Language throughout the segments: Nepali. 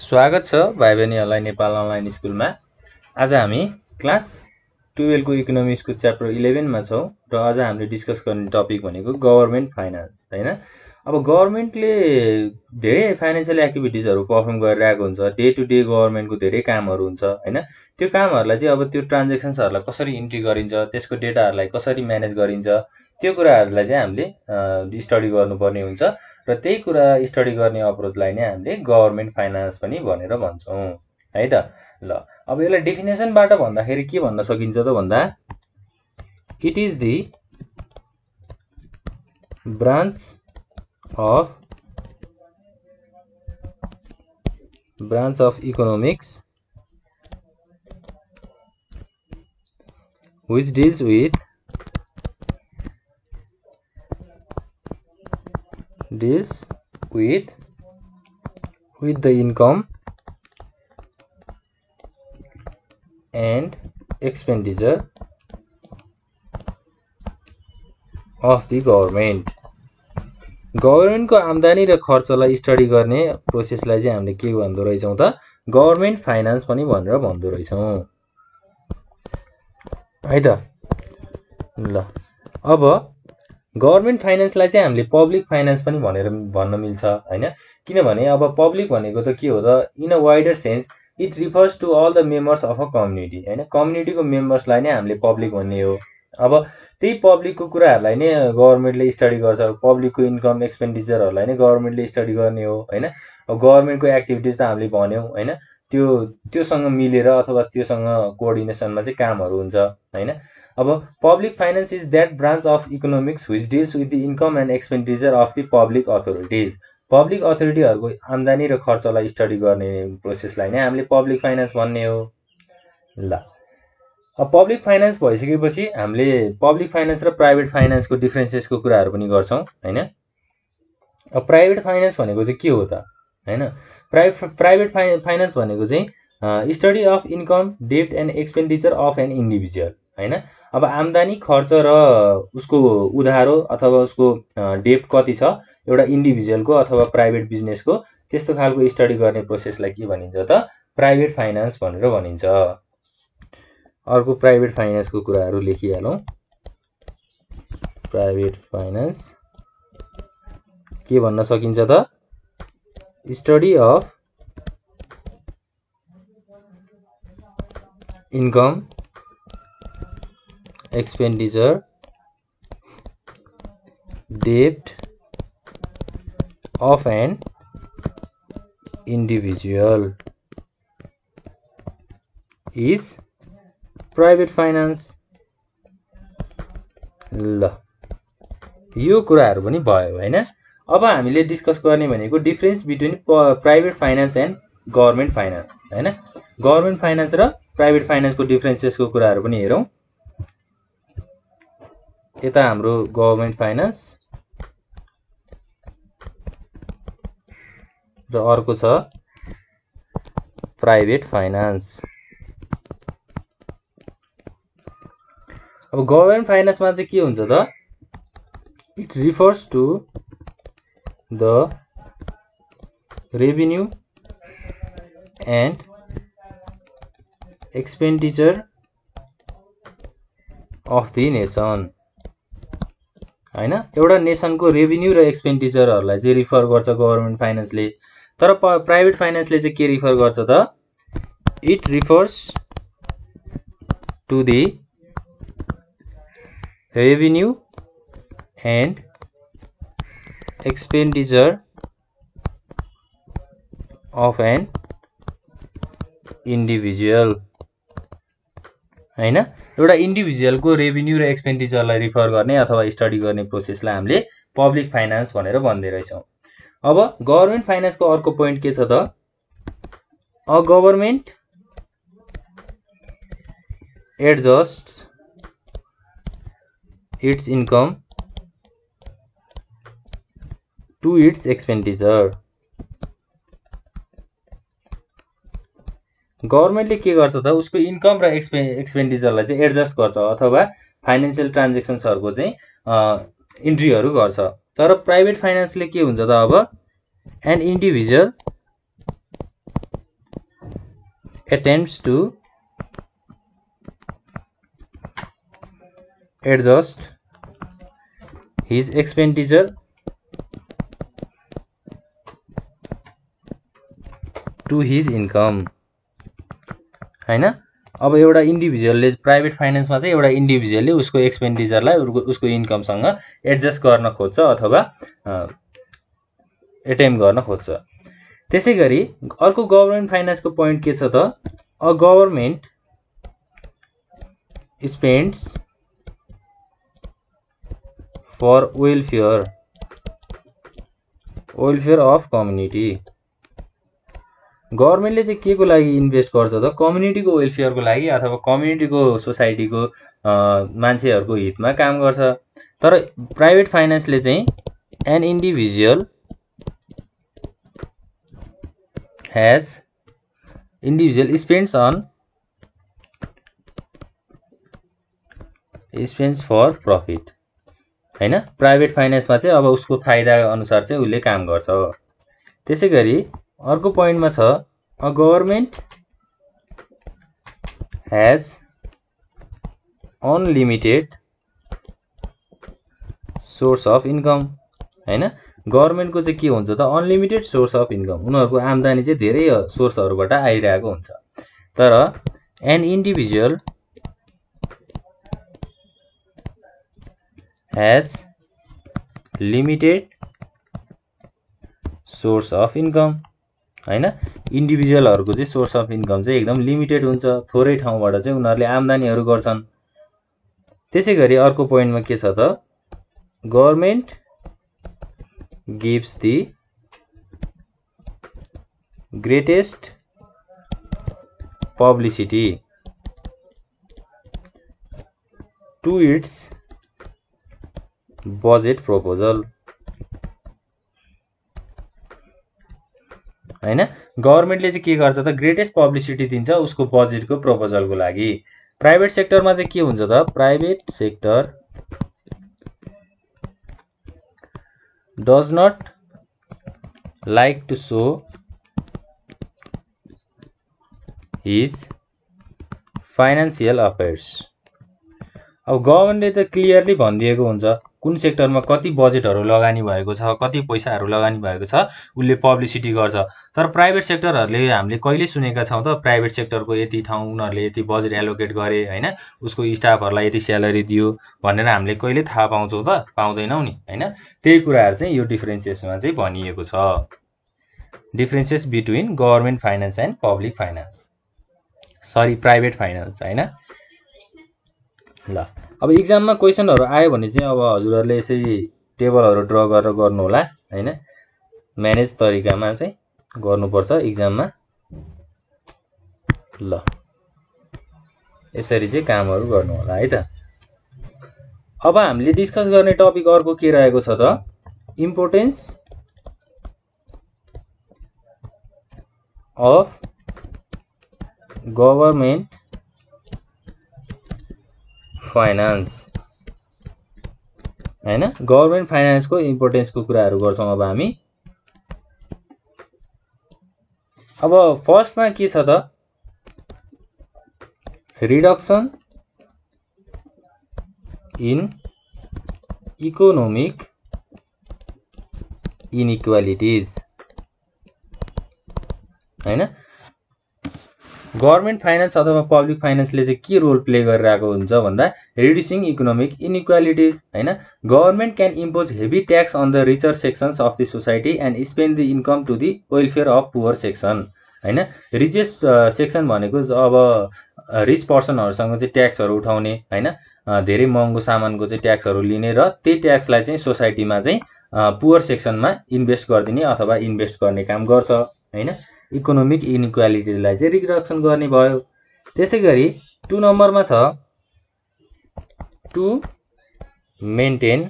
स्वागत छ भाइ बहिनीहरुलाई नेपाल अनलाइन स्कुलमा। आज हामी क्लास 12 को इकोनोमिक्सको च्याप्टर 11 मा छौं र आज हामीले डिस्कस गर्ने टपिक भनेको गभर्नमेन्ट फाइनान्स हैन। अब गभर्नमेन्टले धेरै फाइनान्शियल एक्टिभिटीजहरु परफर्म गरिरहेको हुन्छ, डे टु डे गभर्नमेन्टको धेरै कामहरु हुन्छ हैन। त्यो कामहरुलाई चाहिँ अब त्यो ट्रान्ज्याक्सन्सहरुलाई कसरी इन्ट्री गरिन्छ, त्यसको डेटाहरुलाई कसरी म्यानेज गरिन्छ, त्यो कुराहरुलाई चाहिँ हामीले स्टडी गर्नुपर्ने हुन्छ र त्यही कुरा स्टडी गर्ने अप्रोचलाई नै हामीले गभर्नमेन्ट फाइनान्स पनि भनेर भन्छौं है त। ल अब यसलाई डेफिनेसनबाट भन्दाखेरि के भन्न सकिन्छ त भन्दा it is the branch of economics which deals with with the income and expenditure of the government. Government को आमदानी र खर्चलाई स्टडी गर्ने प्रोसेसलाई चाहिँ हामीले के भन्दो रहेछौं त गभर्नमेन्ट फाइनान्स पनि भनेर भन्दो रहेछौं है त। ल अब गभर्नमेन्ट फाइनान्सलाई चाहिँ हामीले पब्लिक फाइनान्स पनि भनेर भन्न मिल्छ हैन, किनभने अब पब्लिक भनेको त के हो त in a wider sense it refers to all the members of a community हैन। कम्युनिटीको मेम्बर्सलाई नै हामीले पब्लिक भन्ने हो। अब त्यही पब्लिकको कुराहरुलाई नै गभर्नमेन्टले स्टडी गर्छ, पब्लिकको इन्कम एक्सपेन्डिचरहरुलाई नै गभर्नमेन्टले स्टडी गर्ने हो हैन। अब गभर्नमेन्टको एक्टिभिटीज त हामीले भन्यौ हैन, त्योसँग मिलेर अथवा त्योसँग कोअर्डिनेसनमा चाहिँ कामहरु हुन्छ हैन। अब public finance is that branch of economics which deals with the income and expenditure of the public authorities. Public अथोरिटीहरुको आमदानी र खर्चलाई स्टडी गर्ने प्रोसेसलाई नै हामीले पब्लिक फाइनान्स भन्ने हो। ल अब पब्लिक फाइनान्स भइसकेपछि हामीले पब्लिक फाइनान्स र प्राइभेट फाइनान्सको डिफरेन्सेसको कुराहरु पनि गर्छौं हैन। अब प्राइभेट फाइनान्स भनेको चाहिँ के हो त हैन। प्राइभेट फाइनान्स भनेको चाहिँ study of income debt and expenditure of an individual हैन। अब आमदानी खर्च र उसको उधारो अथवा उसको डेट कति छ एउटा इन्डिभिजुअलको अथवा प्राइभेट बिजनेसको, त्यस्तो खालको स्टडी गर्ने प्रोसेसलाई के भनिन्छ त प्राइभेट फाइनान्स भनेर भनिन्छ। अर्को प्राइभेट फाइनान्सको कुराहरु लेखिहालौं। प्राइभेट फाइनान्स के भन्न सकिन्छ त study of income expenditure, debt of an individual is private finance. ल यो कुराहरु पनि भयो हैन। अब हामीले डिस्कस गर्ने भनेको difference between private finance and government finance हैन। गभर्नमेन्ट फाइनान्स र प्राइभेट फाइनान्सको डिफरेन्सेसको कुराहरु पनि हेरौं। यता हाम्रो गभर्नमेन्ट फाइनान्स र अर्को छ प्राइभेट फाइनान्स। अब गभर्नमेन्ट फाइनान्समा चाहिँ के हुन्छ त it refers to the revenue and expenditure of the nation हैन। एउटा नेसनको रेभिन्यू र एक्सपेन्डिचरहरुलाई चाहिँ रिफर गर्छ गभर्नमेन्ट फाइनान्सले, तर प्राइभेट फाइनान्सले चाहिँ के रिफर गर्छ त it refers to the revenue and expenditure of an individual हैन। एउटा इन्डिभिजुअलको रेभिन्यू र एक्सपेन्डिचरलाई रिफर गर्ने अथवा स्टडी गर्ने प्रोसेसलाई हामीले पब्लिक फाइनान्स भनेर भन्दै रहेछौं। अब गभर्नमेन्ट फाइनान्सको अर्को पोइन्ट के छ त a government adjusts its income to its expenditure. गभर्नमेन्टले के गर्छ त उसको इन्कम र एक्सपेन्डिचरलाई चाहिँ एडजस्ट गर्छ अथवा फाइनान्शियल ट्रान्ज्याक्सन्सहरुको चाहिँ इन्ट्रीहरु गर्छ। तर प्राइभेट फाइनान्सले के हुन्छ त अब an individual attempts to adjust his expenditure to his income. है ना, अब एउटा इन्डिभिजुअलले प्राइभेट फाइनेन्समा चाहिँ एउटा इन्डिभिजुअलले उसको एक्सपेन्डिचरलाई उसको इन्कमसँग एडजस्ट गर्न खोज्छ अथवा एटेम्प्ट गर्न खोज्छ। त्यसैगरी अर्को गभर्नमेन्ट फाइनेन्सको पोइन्ट के छ त, a government spends for welfare of community. गभर्मेन्टले चाहिँ के को लागि इन्भेस्ट गर्छ त, कम्युनिटीको वेलफेयरको लागि अथवा कम्युनिटीको सोसाइटीको मान्छेहरुको हितमा काम गर्छ। तर प्राइभेट फाइनेन्सले चाहिँ an individual has spends on spends for profit, हैन। प्राइभेट फाइनेन्समा चाहिँ अब उसको फाइदा अनुसार चाहिँ उसले काम गर्छ। त्यसैगरी अर्को पोइन्टमा छ, a government has unlimited source of income, हैन। गभर्नमेन्टको चाहिँ के हुन्छ त, अनलिमिटेड सोर्स अफ इन्कम। उनीहरूको आम्दानी चाहिँ धेरै सोर्सहरूबाट आइरहेको हुन्छ। तर an individual has limited source of income, हैन। इन्डिभिजुअलहरुको चाहिँ सोर्स अफ इन्कम चाहिँ एकदम लिमिटेड हुन्छ, थोरै ठाउँबाट चाहिँ उनीहरुले आम्दानीहरु गर्छन्। त्यसैगरी अर्को पोइन्टमा के छ त, government gives the greatest publicity to its budget proposal, हैन। गभर्नमेन्टले चाहिँ के गर्छ त, ग्रेटेस्ट पब्लिसिटी दिन्छ उसको बजेटको प्रपोजलको लागि। प्राइभेट सेक्टरमा चाहिँ के हुन्छ त, private sector does not like to show his financial affairs. अब गभर्नमेन्टले त क्लियरली भनिदिएको हुन्छ कुन सेक्टरमा कति बजेटहरु लगानी भएको छ, कति पैसाहरु लगानी भएको छ, उसले पब्लिसिटी गर्छ। तर प्राइभेट सेक्टरहरुले हामीले कहिले सुनेका छौं त, प्राइभेट सेक्टरको यति ठाउँ उनीहरुले यति बजेट एलोकेट गरे, हैन, उसको स्टाफहरुलाई यति स्यालेरी दियो भनेर हामीले कहिले थाहा पाउँछौं त, पाउँदैनौं नि, हैन। त्यही कुराहरु चाहिँ यो डिफरेन्सेसमा चाहिँ भनिएको छ, differences between government finance and public finance, sorry private finance, हैन। ल अब एक्जाममा क्वेशनहरु आयो भने चाहिँ अब हजुरहरुले यसरी टेबलहरु ड्रा गरेर गर्नु होला, हैन। म्यानेज तरिकामा चाहिँ गर्नुपर्छ एक्जाममा। ल यसरी चाहिँ कामहरु गर्नु होला है त। अब हामीले डिस्कस गर्ने टपिक अर्को के रहेको छ त, इम्पोर्टेन्स अफ गभर्नमेन्ट फाइनान्स, हैन। गभर्नमेन्ट फाइनान्सको इम्पोर्टेन्सको कुराहरु गर्छौं अब हामी। अब फर्स्टमा के छ त, रिडक्सन इन इकोनोमिक इनइक्वालिटीज, हैन। गभर्नमेन्ट फाइनान्स अथवा पब्लिक फाइनान्सले चाहिँ के रोल प्ले गरिरहेको हुन्छ भन्दा, रिड्युसिङ इकोनोमिक इनइक्वालिटीज, हैन। Government can impose heavy tax on the richer sections of the society and spend the income to the welfare of poor section, हैन। रिचेस्ट सेक्सन भनेको अब रिच पर्सनहरुसँग चाहिँ ट्याक्सहरु उठाउने, हैन, धेरै महँगो सामानको चाहिँ ट्याक्सहरु लिने र त्यही ट्याक्सलाई चाहिँ सोसाइटीमा चाहिँ पुअर सेक्सनमा इन्भेस्ट गरिदिने अथवा इन्भेस्ट गर्ने काम गर्छ, हैन। इकोनोमिक इनइक्वालिटीलाई चाहिँ रिडक्सन गर्ने भयो। त्यसैगरी 2 नम्बरमा छ, to maintain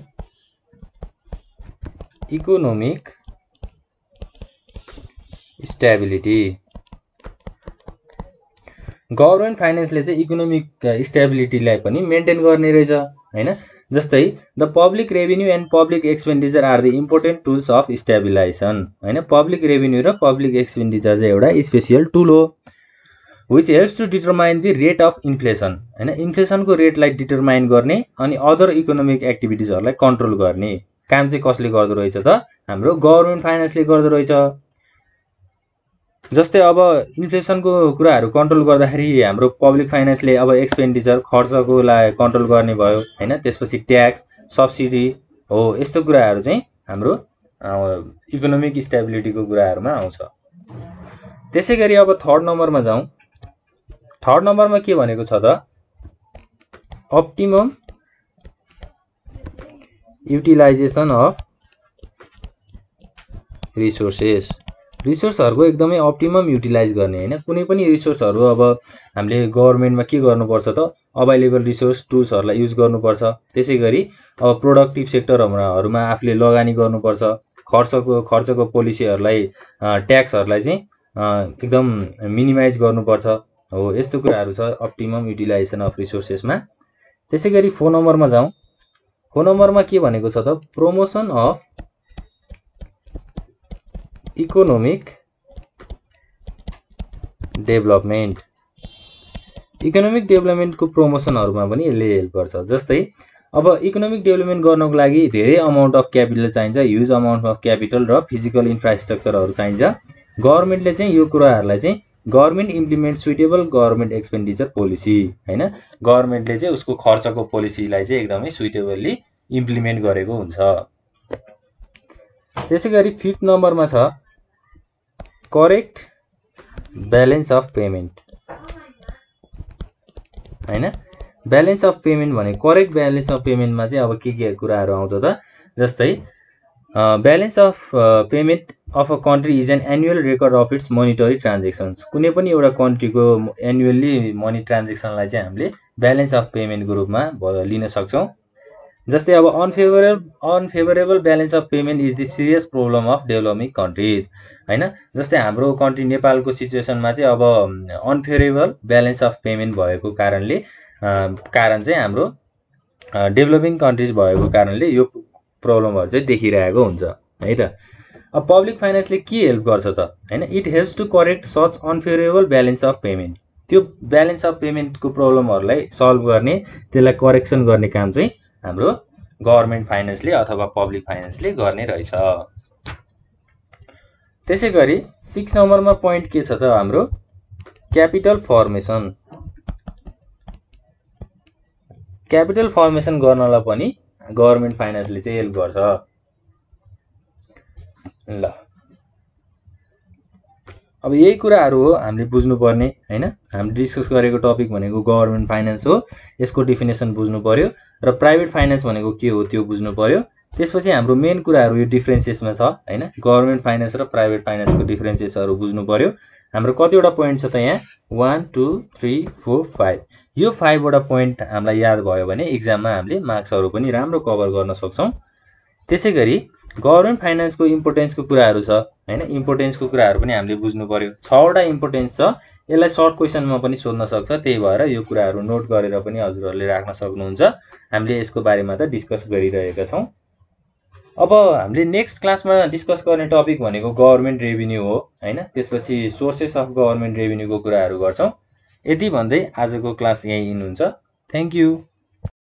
economic stability. Government फाइनान्सले चाहिँ इकोनोमिक स्टेबिलिटीलाई पनि मेन्टेन गर्ने रहेछ, हैन। जस्तै the public revenue and public expenditure are the important tools of stabilisation, हैन। पब्लिक रेभिन्यू र पब्लिक एक्सपेन्डिचर चाहिँ एउटा स्पेसियल टुल हो। which helps to determine the rate of inflation हैन इन्फ्लेसन को रेट लाई डिटरमाइन गर्ने अनि अदर इकोनोमिक एक्टिभिटिजहरुलाई कन्ट्रोल गर्ने काम चाहिँ कसले गर्दो रहेछ त हाम्रो गभर्नमेन्ट फाइनान्सले गर्दो रहेछ। जस्तै अब इन्फ्लेसन को कुराहरु कन्ट्रोल गर्दाखेरि हाम्रो पब्लिक फाइनान्सले अब एक्सपेन्डिचर खर्चको लाई कन्ट्रोल गर्ने भयो हैन त्यसपछि ट्याक्स सब्सिडी हो यस्तो कुराहरु चाहिँ हाम्रो इकोनोमिक स्टेबिलिटी को कुराहरुमा आउँछ। त्यसैगरी अब थर्ड नम्बर में जाऊँ। थर्ड नंबर में के भनेको छ त ऑप्टिमम युटिलाइजेशन अफ रिसोर्सेस। रिसोर्सहरुको एकदमै ऑप्टिमम युटिलाइज गर्ने हैन कुनै पनि रिसोर्सहरु अब हामीले गभर्नमेन्टमा के गर्नुपर्छ त अवेलेबल रिसोर्स टुल्सहरुलाई युज गर्नुपर्छ। त्यसैगरी अब प्रोडक्टिभ सेक्टरहरुमा आफूले लगानी गर्नुपर्छ। खर्चको पोलिसीहरुलाई ट्याक्सहरुलाई चाहिँ एकदम मिनिमाइज गर्नुपर्छ हो यस्तो कुराहरु छ अप्टिमम युटिलाइजेसन अफ रिसोर्सेस मा। त्यसैगरी 4 नम्बर मा जाऊ। 4 नम्बर मा के भनेको छ त promotion of economic development. Economic development को प्रमोशनहरुमा पनि यसले हेल्प गर्छ। जस्तै अब इकोनोमिक डेभलपमेन्ट गर्नको लागि धेरै अमाउन्ट अफ क्यापिटल चाहिन्छ, ह्युज अमाउन्ट अफ क्यापिटल र फिजिकल इन्फ्रास्ट्रक्चरहरु चाहिन्छ। गभर्नमेन्टले चाहिँ यो कुराहरुलाई चाहिँ government implement suitable government expenditure policy हैन गभर्नमेन्टले चाहिँ उसको खर्चको पोलिसीलाई चाहिँ एकदमै सुइटेबली इम्प्लिमेन्ट गरेको हुन्छ। त्यसैगरी 5 नम्बरमा छ करेक्ट ब्यालेन्स अफ पेमेन्ट हैन। ब्यालेन्स अफ पेमेन्ट भने करेक्ट ब्यालेन्स अफ पेमेन्टमा चाहिँ अब के कुराहरु आउँछ त जस्तै balance of payment of a country is an annual record of its monetary transactions. कुनै पनि एउटा कन्ट्रीको एनुअल्ली मनी ट्रांजेक्शनलाई चाहिँ हामीले ब्यालेन्स अफ पेमेन्ट को रूपमा लिन सक्छौं। जस्तै अब unfavourable balance of payment is the serious problem of developing countries हैन। जस्तै हाम्रो कंट्री नेपालको सिचुएसनमा चाहिँ अब अनफेभरेबल ब्यालेन्स अफ पेमेन्ट भएको कारण चाहिँ हाम्रो डेभलपिङ कंट्रीज भएको कारणले यो प्रब्लमहरु चाहिँ देखिरहेको हुन्छ है त। अब पब्लिक फाइनान्सले के हेल्प गर्छ त हैन it helps to correct such unfavourable balance of payment. त्यो ब्यालेन्स अफ पेमेन्ट को प्रब्लमहरुलाई सल्भ गर्ने त्यसलाई करेक्सन गर्ने काम चाहिँ हाम्रो गभर्नमेन्ट फाइनान्सले अथवा पब्लिक फाइनान्सले गर्ने रहेछ। त्यसैगरी 6 नम्बरमा प्वाइन्ट के छ त हाम्रो क्यापिटल फर्मेसन। क्यापिटल फर्मेसन गर्नलाई पनि गभर्नमेन्ट फाइनान्सले चाहिँ हेल्प गर्छ। ल अब यही कुराहरु हो हामीले बुझ्नुपर्ने हैन। हामी डिस्कस गरेको टपिक भनेको गभर्नमेन्ट फाइनान्स हो, यसको डेफिनेसन बुझ्नु पर्यो र प्राइभेट फाइनान्स भनेको के हो त्यो बुझ्नु पर्यो। त्यसपछि हाम्रो मेन कुराहरु यो डिफरेन्सेसमा छ हैन। गभर्नमेन्ट फाइनान्स र प्राइभेट फाइनान्सको डिफरेन्सेसहरु बुझ्नु पर्यो। हाम्रो कतिवटा पोइन्ट छ त यहाँ 1 2 3 4 5 यो 5 वटा पोइन्ट हामीलाई याद भयो भने एक्जाममा हामीले मार्क्सहरु पनि राम्रो कभर गर्न सक्छौं। त्यसैगरी गभर्नमेन्ट फाइनान्सको इम्पोर्टेन्सको कुराहरु छ हैन। इम्पोर्टेन्सको कुराहरु पनि हामीले बुझ्नु पर्यो। 6 वटा इम्पोर्टेन्स छ, यसलाई सर्ट क्वेशनमा पनि सोध्न सक्छ, त्यही भएर यो कुराहरु नोट गरेर पनि हजुरहरुले राख्न सक्नुहुन्छ। हामीले यसको बारेमा त डिस्कस गरिरहेका छौं। अब हामीले नेक्स्ट क्लासमा डिस्कस गर्ने टपिक भनेको गभर्नमेन्ट रेभिन्यू हो हैन। त्यसपछि सोर्सेस अफ गभर्नमेन्ट रेभिन्यू को कुराहरु गर्छौं। यति भन्दै आजको क्लास यही इन हुन्छ। Thank you.